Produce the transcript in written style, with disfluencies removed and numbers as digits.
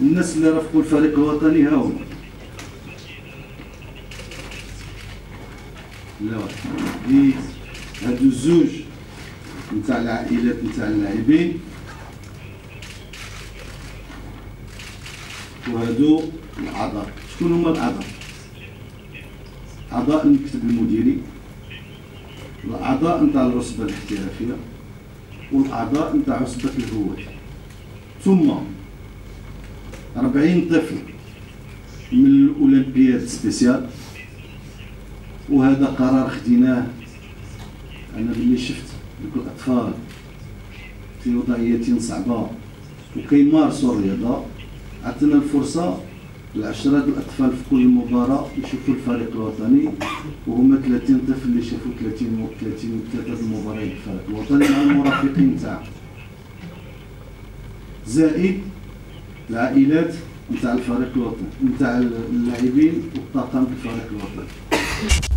الناس اللي رافقوا الفريق الوطني ها هما. لا هادو الزوج نتاع العائلات نتاع اللاعبين، وهادو الأعضاء. شكون هما الأعضاء؟ أعضاء المكتب المديري، الأعضاء نتاع العصبة الاحترافية، والأعضاء نتاع عصبة الهواة. ثم 40 طفل من الأولمبياد سبيسيال. وهذا قرار خديناه أنا ملي شفت دوك الأطفال في وضعية صعبة وكيمارسوا الرياضة، عطينا الفرصة ل10 الأطفال في كل مباراة يشوفوا الفريق الوطني، وهما 30 طفل اللي شافوا 33 المباريات الفريق الوطني مع المرافقين تاعهم، زائد العائلات نتاع الفريق الوطني نتاع اللاعبين والطاقم الفريق الوطني.